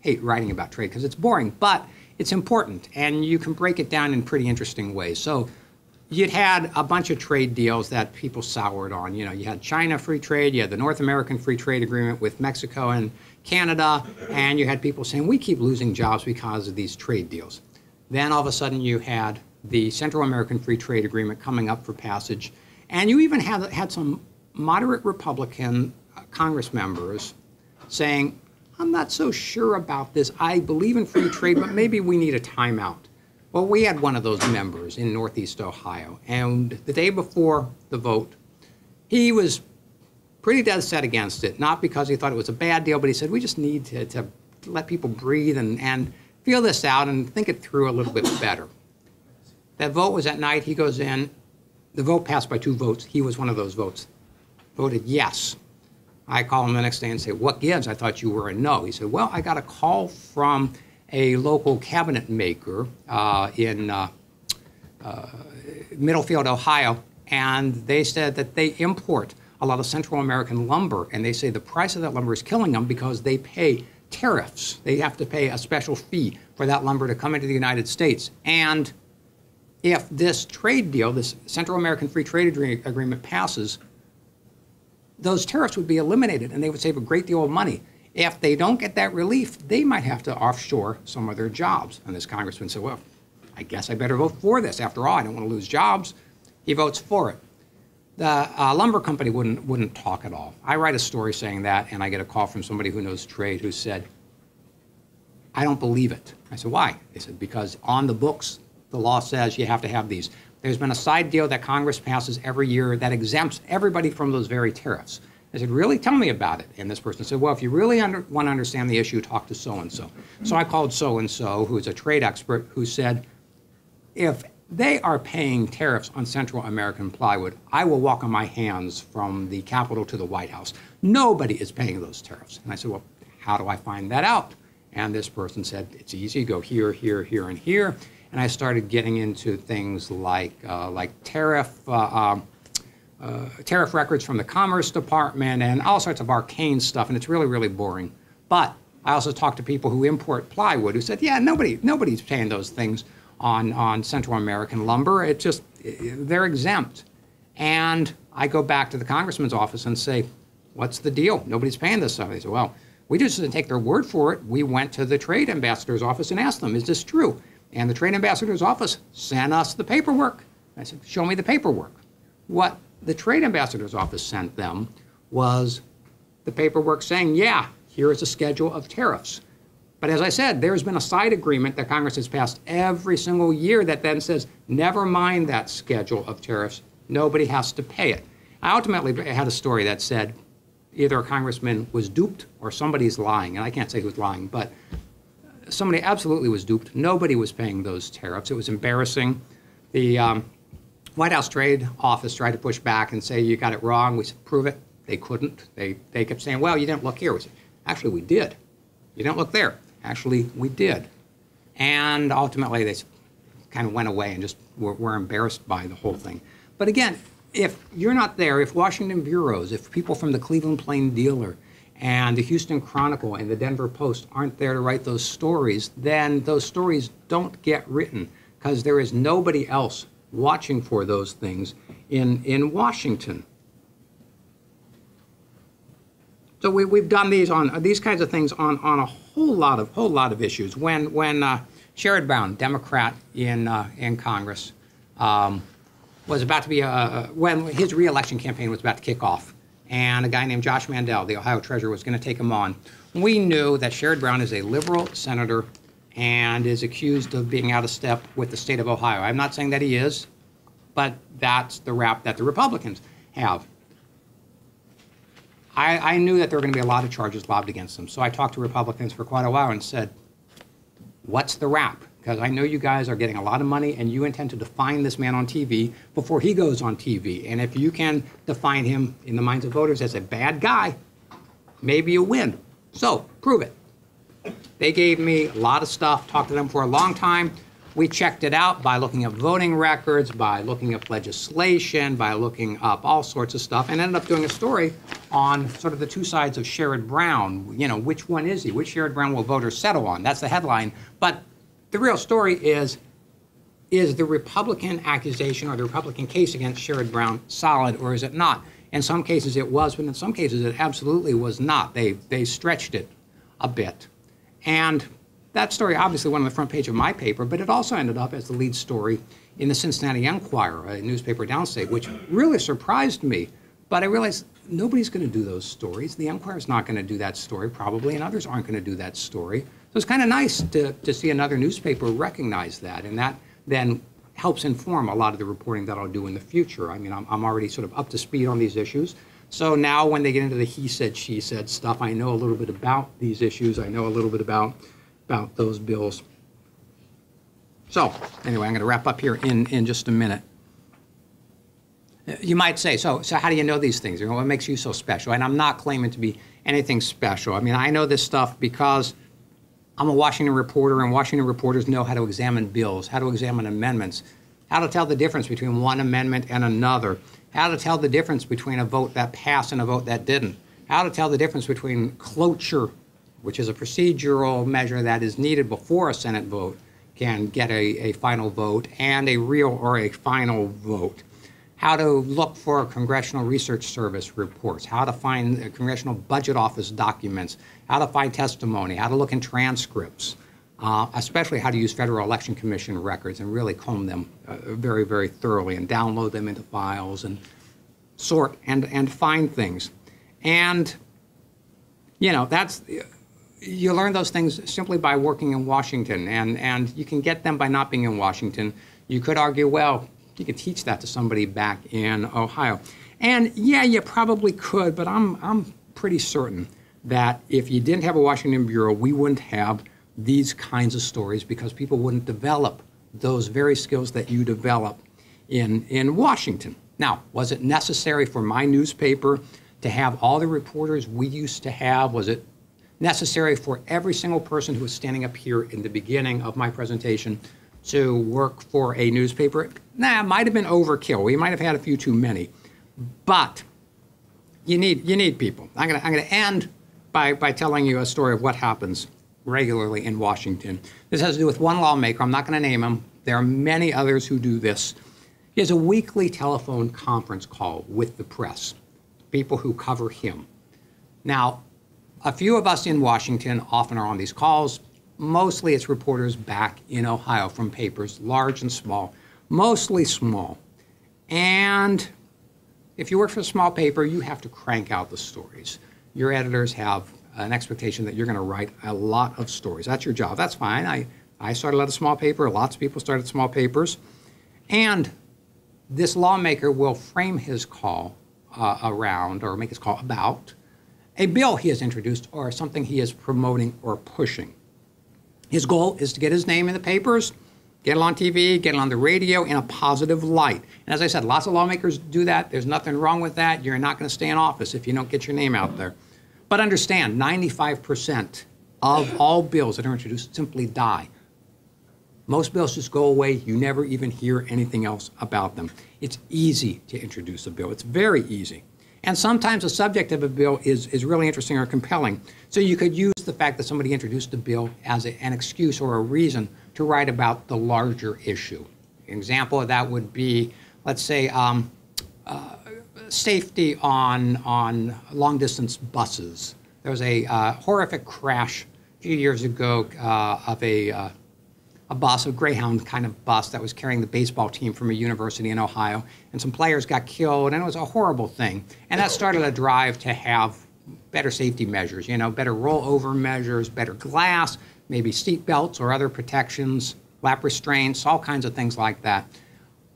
hate writing about trade because it's boring, but it's important, and you can break it down in pretty interesting ways. So you'd had a bunch of trade deals that people soured on. You know, you had China free trade, you had the North American Free Trade Agreement with Mexico and Canada, and you had people saying, we keep losing jobs because of these trade deals. Then all of a sudden you had the Central American Free Trade Agreement coming up for passage. And you even had some moderate Republican Congress members saying, I'm not so sure about this. I believe in free trade, but maybe we need a timeout. Well, we had one of those members in Northeast Ohio. And the day before the vote, he was pretty dead set against it, not because he thought it was a bad deal, but he said, we just need to let people breathe and feel this out and think it through a little bit better. That vote was at night. He goes in. The vote passed by 2 votes. He was one of those votes. Voted yes. I call him the next day and say, what gives? I thought you were a no. He said, well, I got a call from a local cabinet maker in Middlefield, Ohio, and they said that they import a lot of Central American lumber, and they say the price of that lumber is killing them because they pay tariffs. They have to pay a special fee for that lumber to come into the United States. And if this trade deal, this Central American Free Trade Agreement passes, those tariffs would be eliminated and they would save a great deal of money. If they don't get that relief, they might have to offshore some of their jobs. And this congressman said, well, I guess I better vote for this. After all, I don't want to lose jobs. He votes for it. The lumber company wouldn't talk at all. I write a story saying that, and I get a call from somebody who knows trade who said, I don't believe it. I said, why? They said, because on the books, the law says you have to have these. There's been a side deal that Congress passes every year that exempts everybody from those very tariffs. I said, really? Tell me about it. And this person said, well, if you really want to understand the issue, talk to so-and-so. So I called so-and-so, who's a trade expert, who said, if they are paying tariffs on Central American plywood, I will walk on my hands from the Capitol to the White House. Nobody is paying those tariffs. And I said, well, how do I find that out? And this person said, it's easy. Go here, here, here, and here. And I started getting into things like tariff records from the Commerce Department and all sorts of arcane stuff, and it's really, really boring. But I also talked to people who import plywood who said, yeah, nobody's paying those things on Central American lumber. It's just, they're exempt. And I go back to the congressman's office and say, what's the deal? Nobody's paying this stuff. They say, well, we just didn't take their word for it. We went to the trade ambassador's office and asked them, is this true? And the trade ambassador's office sent us the paperwork. I said, show me the paperwork. What the trade ambassador's office sent them was the paperwork saying, yeah, here is a schedule of tariffs. But as I said, there's been a side agreement that Congress has passed every single year that then says, never mind that schedule of tariffs. Nobody has to pay it. I ultimately had a story that said either a congressman was duped or somebody's lying. And I can't say who's lying, but somebody absolutely was duped. Nobody was paying those tariffs. It was embarrassing. The White House Trade Office tried to push back and say, you got it wrong. We said, prove it. They couldn't. They kept saying, well, you didn't look here. We said, actually, we did. You didn't look there. Actually, we did. And ultimately, they kind of went away and just were embarrassed by the whole thing. But again, if you're not there, if Washington bureaus, if people from the Cleveland Plain Dealer and the Houston Chronicle and the Denver Post aren't there to write those stories, then those stories don't get written because there is nobody else watching for those things in Washington. So we've done these on these kinds of things on a whole lot of issues. When Sherrod Brown, Democrat in Congress, was about to be when his reelection campaign was about to kick off, and a guy named Josh Mandel, the Ohio treasurer, was going to take him on. We knew that Sherrod Brown is a liberal senator and is accused of being out of step with the state of Ohio. I'm not saying that he is, but that's the rap that the Republicans have. I knew that there were going to be a lot of charges lobbed against him, so I talked to Republicans for quite a while and said, what's the rap? Because I know you guys are getting a lot of money and you intend to define this man on TV before he goes on TV. And if you can define him in the minds of voters as a bad guy, maybe you win. So prove it. They gave me a lot of stuff, talked to them for a long time. We checked it out by looking up voting records, by looking up legislation, by looking up all sorts of stuff, and ended up doing a story on sort of the two sides of Sherrod Brown. You know, which one is he? Which Sherrod Brown will voters settle on? That's the headline. But the real story is the Republican accusation or the Republican case against Sherrod Brown solid or is it not? In some cases it was, but in some cases it absolutely was not. They stretched it a bit. And That story obviously went on the front page of my paper, but it also ended up as the lead story in the Cincinnati Enquirer, a newspaper downstate, which really surprised me. But I realized nobody's going to do those stories. The Enquirer's not going to do that story, probably, and others aren't going to do that story. So it's kind of nice to see another newspaper recognize that, and that then helps inform a lot of the reporting that I'll do in the future. I mean, I'm already sort of up to speed on these issues. So now when they get into the he said, she said stuff, I know a little bit about these issues. I know a little bit about those bills. So anyway, I'm going to wrap up here in just a minute. You might say, so how do you know these things? You know, what makes you so special? And I'm not claiming to be anything special. I mean, I know this stuff because I'm a Washington reporter, and Washington reporters know how to examine bills, how to examine amendments, how to tell the difference between one amendment and another, how to tell the difference between a vote that passed and a vote that didn't, how to tell the difference between cloture, which is a procedural measure that is needed before a Senate vote can get a final vote, and a real or a final vote, how to look for Congressional Research Service reports, how to find Congressional Budget Office documents, how to find testimony, how to look in transcripts, especially how to use Federal Election Commission records and really comb them very, very thoroughly and download them into files and sort and find things. And, you know, that's... You learn those things simply by working in Washington, and you can get them by not being in Washington. You could argue, well, you could teach that to somebody back in Ohio. And yeah, you probably could, but I'm pretty certain that if you didn't have a Washington bureau, we wouldn't have these kinds of stories, because people wouldn't develop those very skills that you develop in Washington. Now, was it necessary for my newspaper to have all the reporters we used to have? Was it necessary for every single person who was standing up here in the beginning of my presentation to work for a newspaper? Nah, it might have been overkill. We might have had a few too many. But you need people. I'm gonna end by telling you a story of what happens regularly in Washington. This has to do with one lawmaker. I'm not gonna name him. There are many others who do this. He has a weekly telephone conference call with the press, people who cover him. Now, a few of us in Washington often are on these calls. Mostly it's reporters back in Ohio from papers, large and small, mostly small. And if you work for a small paper, you have to crank out the stories. Your editors have an expectation that you're going to write a lot of stories. That's your job. That's fine. I started at a small paper. Lots of people started small papers. And this lawmaker will frame his call around, or make his call about, a bill he has introduced or something he is promoting or pushing. His goal is to get his name in the papers, get it on TV, get it on the radio in a positive light. And as I said, lots of lawmakers do that. There's nothing wrong with that. You're not going to stay in office if you don't get your name out there. But understand, 95% of all bills that are introduced simply die. Most bills just go away. You never even hear anything else about them. It's easy to introduce a bill. It's very easy. And sometimes the subject of a bill is really interesting or compelling. So you could use the fact that somebody introduced a bill as an excuse or a reason to write about the larger issue. An example of that would be, let's say, safety on long-distance buses. There was a horrific crash a few years ago of a bus, a Greyhound kind of bus that was carrying the baseball team from a university in Ohio, and some players got killed, and it was a horrible thing. And that started a drive to have better safety measures, you know, better rollover measures, better glass, maybe seat belts or other protections, lap restraints, all kinds of things like that.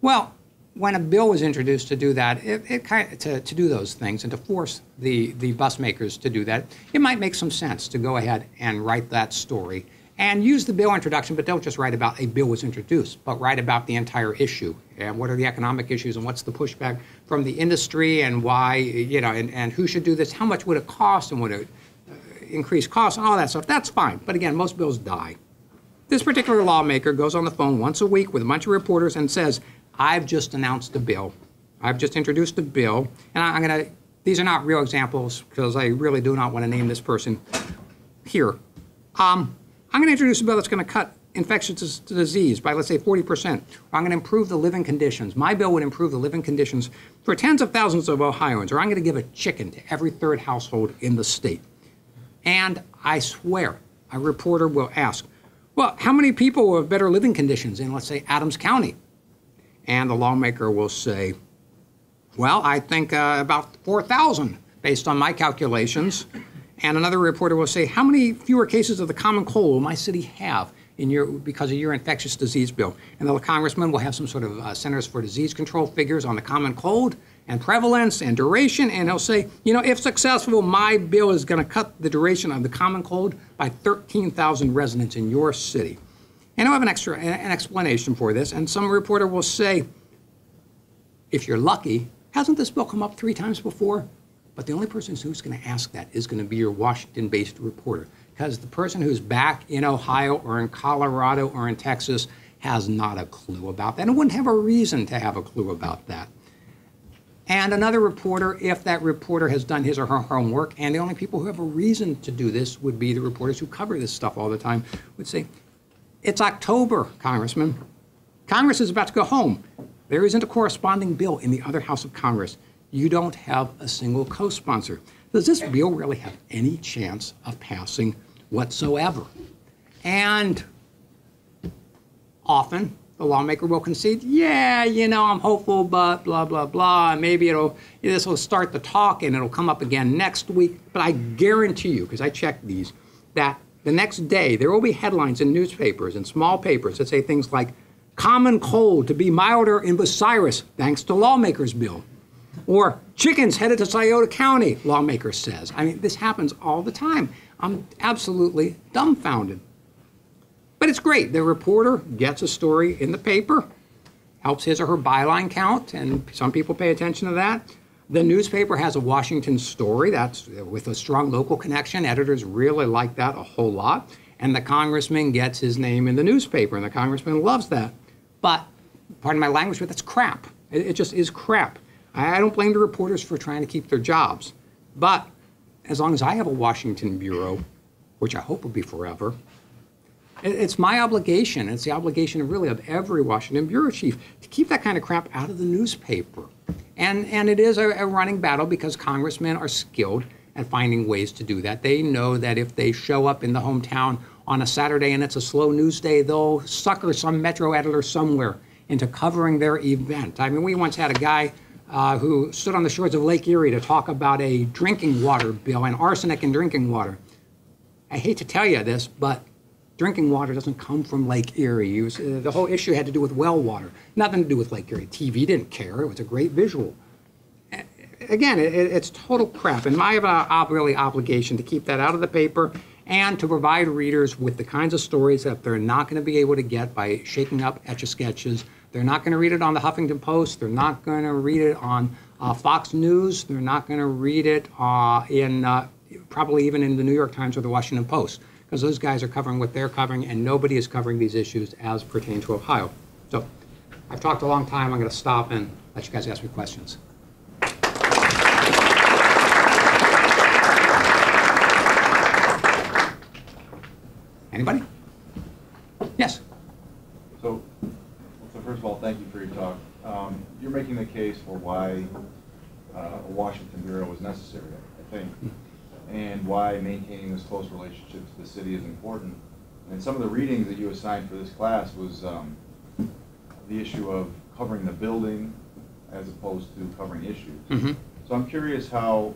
Well, when a bill was introduced to do that, it kind of, to do those things and to force the bus makers to do that, it might make some sense to go ahead and write that story and use the bill introduction, but don't just write about a bill was introduced, but write about the entire issue and what are the economic issues and what's the pushback from the industry and why, you know, and who should do this, how much would it cost and would it increase costs and all that stuff. That's fine, but again, most bills die. This particular lawmaker goes on the phone once a week with a bunch of reporters and says, I've just announced a bill. I've just introduced a bill, and I'm gonna, these are not real examples because I really do not wanna name this person here. I'm going to introduce a bill that's going to cut infectious disease by, let's say, 40%. I'm going to improve the living conditions. My bill would improve the living conditions for tens of thousands of Ohioans, or I'm going to give a chicken to every third household in the state. And I swear, a reporter will ask, Well, how many people have better living conditions in, let's say, Adams County? And the lawmaker will say, well, I think about 4,000 based on my calculations. And another reporter will say, how many fewer cases of the common cold will my city have in your, because of your infectious disease bill? And the congressman will have some sort of Centers for Disease Control figures on the common cold and prevalence and duration, and he'll say, you know, if successful, my bill is going to cut the duration of the common cold by 13,000 residents in your city. And I'll have an explanation for this, and some reporter will say, if you're lucky, hasn't this bill come up 3 times before? But the only person who's going to ask that is going to be your Washington-based reporter, because the person who's back in Ohio or in Colorado or in Texas has not a clue about that and wouldn't have a reason to have a clue about that. And another reporter, if that reporter has done his or her homework, and the only people who have a reason to do this would be the reporters who cover this stuff all the time, would say, it's October, Congressman. Congress is about to go home. There isn't a corresponding bill in the other House of Congress. You don't have a single co-sponsor. Does this bill really have any chance of passing whatsoever? And often, the lawmaker will concede, yeah, you know, I'm hopeful, but blah, blah, blah. Maybe this will start the talk and it'll come up again next week. But I guarantee you, because I checked these, that the next day there will be headlines in newspapers and small papers that say things like, common cold to be milder in Bucyrus thanks to lawmaker's bill. Or chickens headed to Scioto County, lawmaker says. I mean, this happens all the time. I'm absolutely dumbfounded. But it's great. The reporter gets a story in the paper, helps his or her byline count, and some people pay attention to that. The newspaper has a Washington story that's with a strong local connection. Editors really like that a whole lot. And the congressman gets his name in the newspaper, and the congressman loves that. But, pardon my language, but that's crap. It just is crap. I don't blame the reporters for trying to keep their jobs. But as long as I have a Washington bureau, which I hope will be forever, it's my obligation, it's the obligation really of every Washington bureau chief to keep that kind of crap out of the newspaper. And it is a running battle because congressmen are skilled at finding ways to do that. They know that if they show up in the hometown on a Saturday and it's a slow news day, they'll sucker some metro editor somewhere into covering their event. I mean, we once had a guy who stood on the shores of Lake Erie to talk about a drinking water bill and arsenic in drinking water. I hate to tell you this, but drinking water doesn't come from Lake Erie. The whole issue had to do with well water, nothing to do with Lake Erie. TV didn't care. It was a great visual. Again, it's total crap. And I have really obligation to keep that out of the paper and to provide readers with the kinds of stories that they're not going to be able to get by shaking up Etch-a-Sketches. They're not going to read it on the Huffington Post. They're not going to read it on Fox News. They're not going to read it probably even in the New York Times or the Washington Post, because those guys are covering what they're covering, and nobody is covering these issues as pertain to Ohio. So I've talked a long time. I'm going to stop and let you guys ask me questions. Anybody? Yes? So first of all, thank you for your talk. You're making the case for why a Washington bureau was necessary, I think, and why maintaining this close relationship to the city is important. And some of the readings that you assigned for this class was the issue of covering the building as opposed to covering issues. Mm-hmm. So I'm curious how,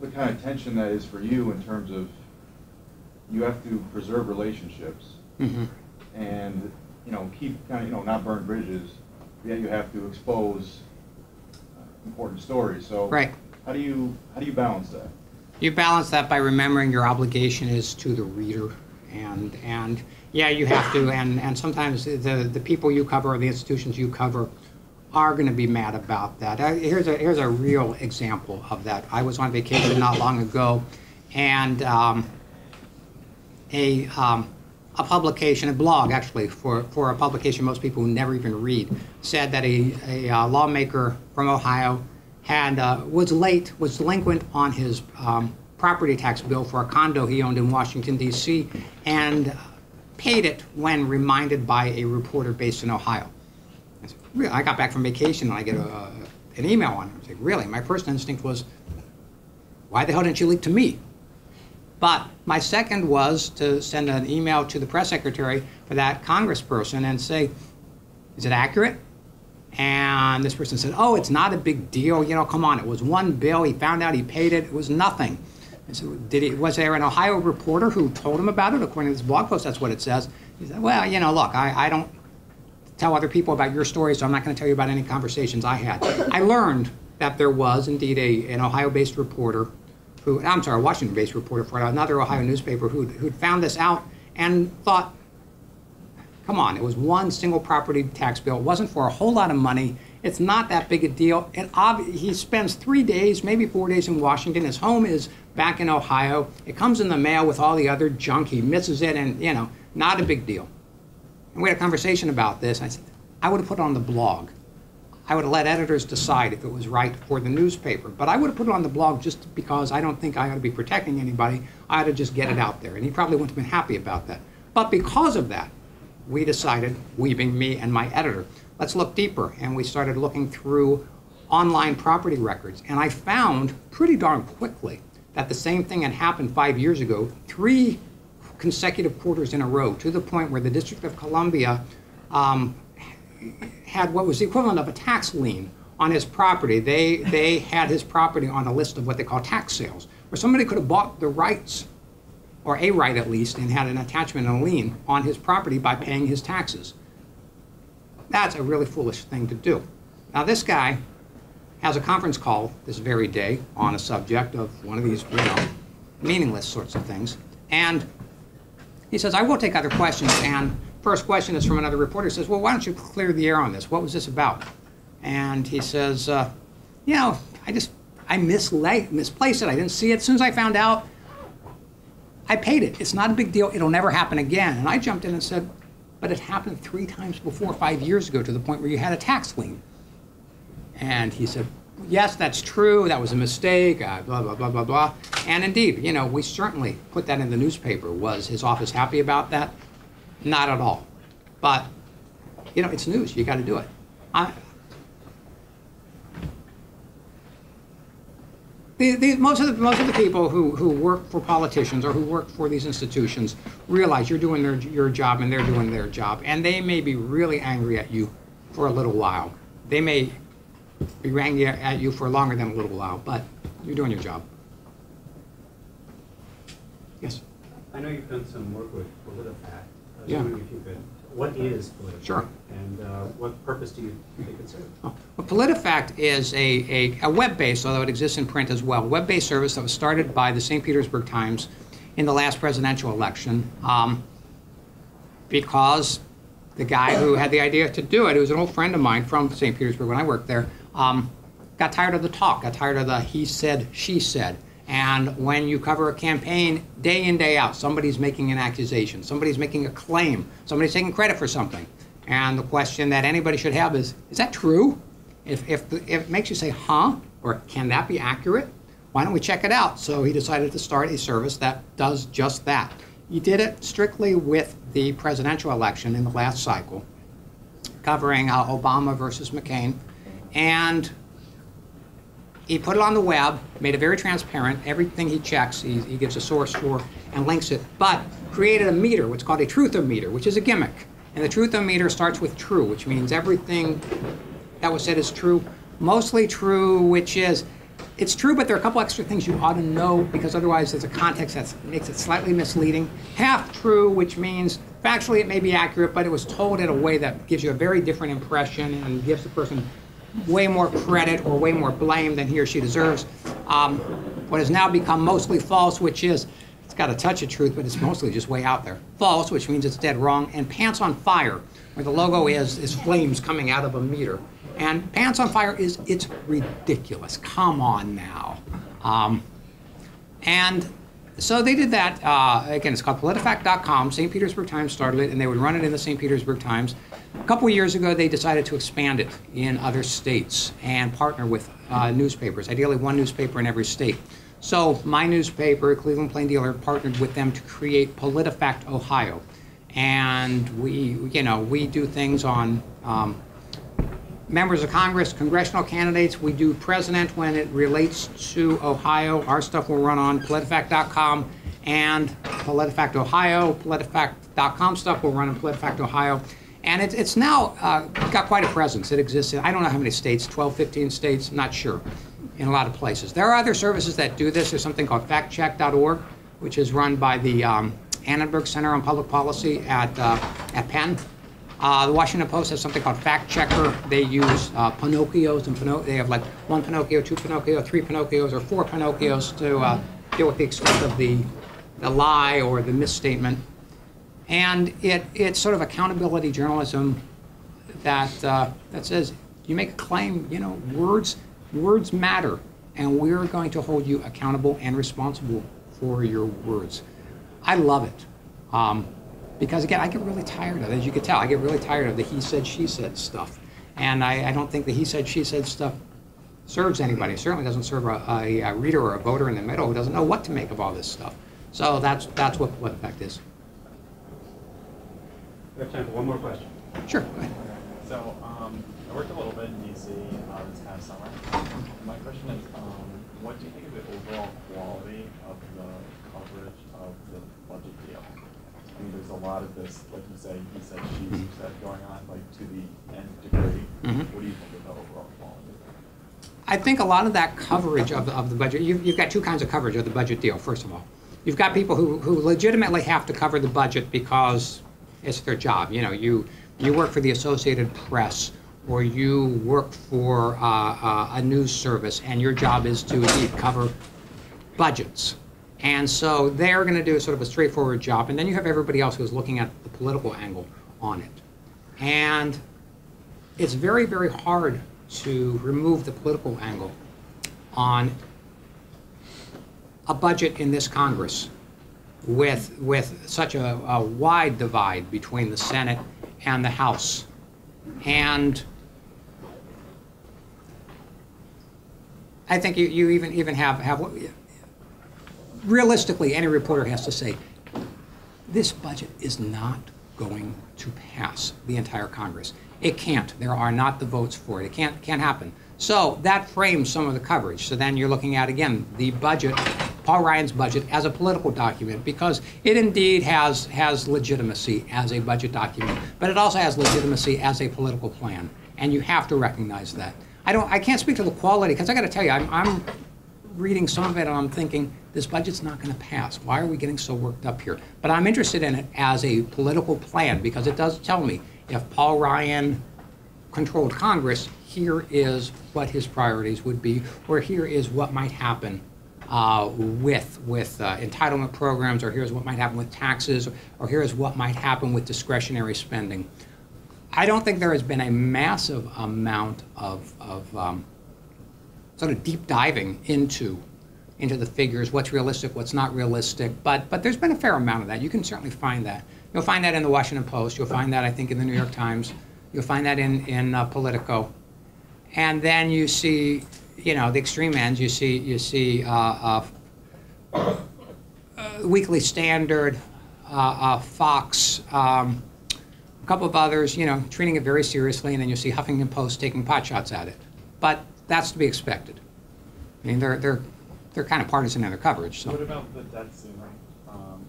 the kind of tension that is for you in terms of you have to preserve relationships mm-hmm. and keep kind of not burn bridges, yet you have to expose important stories. So. Right. How do you balance that? You balance that by remembering your obligation is to the reader, and yeah, you have to, and sometimes the people you cover or the institutions you cover are going to be mad about that. Here's a real example of that. I was on vacation not long ago, and a publication, a blog actually for a publication most people never even read, said that a lawmaker from Ohio had was delinquent on his property tax bill for a condo he owned in Washington, D.C., and paid it when reminded by a reporter based in Ohio. I said, really? I got back from vacation and I get an email on it. I said, really? My first instinct was, why the hell didn't you leak to me? But my second was to send an email to the press secretary for that congressperson and say, is it accurate? And this person said, oh, it's not a big deal. You know, come on, it was one bill. He found out he paid it. It was nothing. And so was there an Ohio reporter who told him about it? According to this blog post, that's what it says. He said, well, you know, look, I don't tell other people about your story, so I'm not going to tell you about any conversations I had. I learned that there was indeed an Ohio-based reporter who, I'm sorry, a Washington-based reporter for another Ohio newspaper who'd found this out and thought, come on, it was one single property tax bill. It wasn't for a whole lot of money. It's not that big a deal. He spends 3 days, maybe 4 days in Washington. His home is back in Ohio. It comes in the mail with all the other junk. He misses it, and, you know, not a big deal. And we had a conversation about this. I said, I would have put it on the blog. I would have let editors decide if it was right for the newspaper. But I would have put it on the blog just because I don't think I ought to be protecting anybody. I ought to just get it out there. And he probably wouldn't have been happy about that. But because of that, we decided, we being me and my editor, let's look deeper. And we started looking through online property records. And I found pretty darn quickly that the same thing had happened 5 years ago, 3 consecutive quarters in a row, to the point where the District of Columbia had what was the equivalent of a tax lien on his property. They had his property on a list of what they call tax sales, where somebody could have bought the rights, or a right at least, and had an attachment and a lien on his property by paying his taxes. That's a really foolish thing to do. Now this guy has a conference call this very day on a subject of one of these, you know, meaningless sorts of things. And he says, I will take other questions. And first question is from another reporter. He says, well, why don't you clear the air on this? What was this about? And he says, you know, I misplaced it. I didn't see it. As soon as I found out, I paid it. It's not a big deal. It'll never happen again. And I jumped in and said, but it happened 3 times before 5 years ago, to the point where you had a tax lien. And he said, yes, that's true. That was a mistake, blah, blah, blah, blah, blah. And indeed, you know, we certainly put that in the newspaper. Was his office happy about that? Not at all. But, you know, it's news. You got to do it. Most of the people who work for politicians or who work for these institutions realize you're doing your job and they're doing their job, and they may be really angry at you for a little while. They may be angry at you for longer than a little while, but you're doing your job. Yes? I know you've done some work with PolitiFact. Yeah. I was wondering if you could, what is PolitiFact? Sure. And what purpose do you think it serves? Oh. Well, PolitiFact is a web-based, although it exists in print as well, web-based service that was started by the St. Petersburg Times in the last presidential election, because the guy who had the idea to do it, who was an old friend of mine from St. Petersburg when I worked there, got tired of the talk, got tired of the he said, she said. And when you cover a campaign day in, day out, somebody's making an accusation, somebody's making a claim, somebody's taking credit for something. And the question that anybody should have is that true? If it makes you say, huh, or can that be accurate? Why don't we check it out? So he decided to start a service that does just that. He did it strictly with the presidential election in the last cycle, covering Obama versus McCain. And he put it on the web, made it very transparent. Everything he checks, he gives a source for and links it, but created a meter, what's called a truth-o-meter, which is a gimmick. And the truth-o-meter starts with true, which means everything that was said is true, mostly true, which is, it's true, but there are a couple extra things you ought to know, because otherwise there's a context that makes it slightly misleading. Half true, which means factually it may be accurate, but it was told in a way that gives you a very different impression and gives the person way more credit or way more blame than he or she deserves. What has now become mostly false, which is, it's got a touch of truth, but it's mostly just way out there. False, which means it's dead wrong. And pants on fire, where the logo is flames coming out of a meter. And pants on fire is, it's ridiculous. Come on now. And so they did that. Again, it's called PolitiFact.com. St. Petersburg Times started it, and they would run it in the St. Petersburg Times. A couple of years ago, they decided to expand it in other states and partner with newspapers, ideally one newspaper in every state. So my newspaper, Cleveland Plain Dealer, partnered with them to create PolitiFact Ohio. And we do things on members of Congress, congressional candidates. We do president when it relates to Ohio. Our stuff will run on PolitiFact.com. and PolitiFact Ohio, PolitiFact.com stuff. We're running PolitiFact Ohio. And it's now got quite a presence. It exists in, I don't know how many states, 12, 15 states, I'm not sure, in a lot of places. There are other services that do this. There's something called factcheck.org, which is run by the Annenberg Center on Public Policy at Penn. The Washington Post has something called Fact Checker. They use Pinocchios, and they have like one Pinocchio, two Pinocchio, three Pinocchios, or four Pinocchios to deal with the extent of the lie or the misstatement. And it's sort of accountability journalism that that says you make a claim, you know, words matter, and we're going to hold you accountable and responsible for your words. I love it. Because again, I get really tired of it, as you can tell. I get really tired of the he said, she said stuff. And I don't think the he said, she said stuff serves anybody. It certainly doesn't serve a reader or a voter in the middle who doesn't know what to make of all this stuff. So that's what PolitiFact is. We have time for one more question. Sure, go ahead. So I worked a little bit in DC this past summer. My question is, what do you think of the overall quality of the coverage of the budget deal? I mean, there's a lot of this, like you say, he said, she said, going on like to the nth degree. What do you think of the overall quality? I think a lot of that coverage of the budget, you've got two kinds of coverage of the budget deal, first of all. You've got people who legitimately have to cover the budget because it's their job. You know, you work for the Associated Press, or you work for a news service, and your job is to indeed cover budgets. And so they're going to do sort of a straightforward job. And then you have everybody else who's looking at the political angle on it. And it's very, very hard to remove the political angle on a budget in this Congress with such a wide divide between the Senate and the House. And I think you even have realistically, any reporter has to say, this budget is not going to pass the entire Congress. It can't. There are not the votes for it. It can't happen. So that frames some of the coverage. So then you're looking at, again, the budget, Paul Ryan's budget, as a political document, because it indeed has legitimacy as a budget document, but it also has legitimacy as a political plan, and you have to recognize that. I can't speak to the quality, because I got to tell you, I'm reading some of it and I'm thinking, this budget's not going to pass. Why are we getting so worked up here? But I'm interested in it as a political plan, because it does tell me if Paul Ryan controlled Congress, here is what his priorities would be, or here is what might happen with entitlement programs, or here's what might happen with taxes, or here's what might happen with discretionary spending. I don't think there has been a massive amount of sort of deep diving into the figures, what's realistic, what's not realistic, but there's been a fair amount of that. You can certainly find that. You'll find that in the Washington Post. You'll find that, I think, in the New York Times. You'll find that in Politico. And then you see, you know, the extreme ends. You see Weekly Standard, Fox, a couple of others, you know, treating it very seriously, and then you see Huffington Post taking potshots at it. But that's to be expected. I mean, they're kind of partisan in their coverage. So. What about the debt ceiling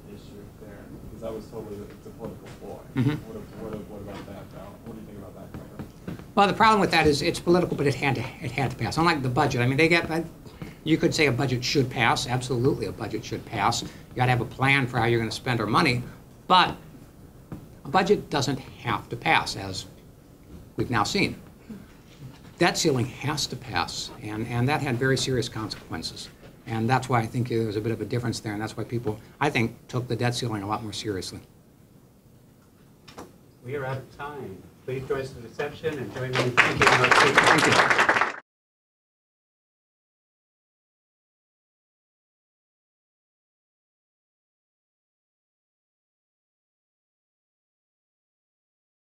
issue there? Because I was told that it's a political ploy. What about that? What do you think about that coverage? Well, the problem with that is it's political, but it had to pass. Unlike the budget, I mean, you could say a budget should pass. Absolutely, a budget should pass. You got to have a plan for how you're going to spend our money, but a budget doesn't have to pass, as we've now seen. Debt ceiling has to pass, and that had very serious consequences. And that's why I think there was a bit of a difference there, and that's why people, I think, took the debt ceiling a lot more seriously. We are out of time. Please join us in reception and join me in thanking our speakers. Thank you.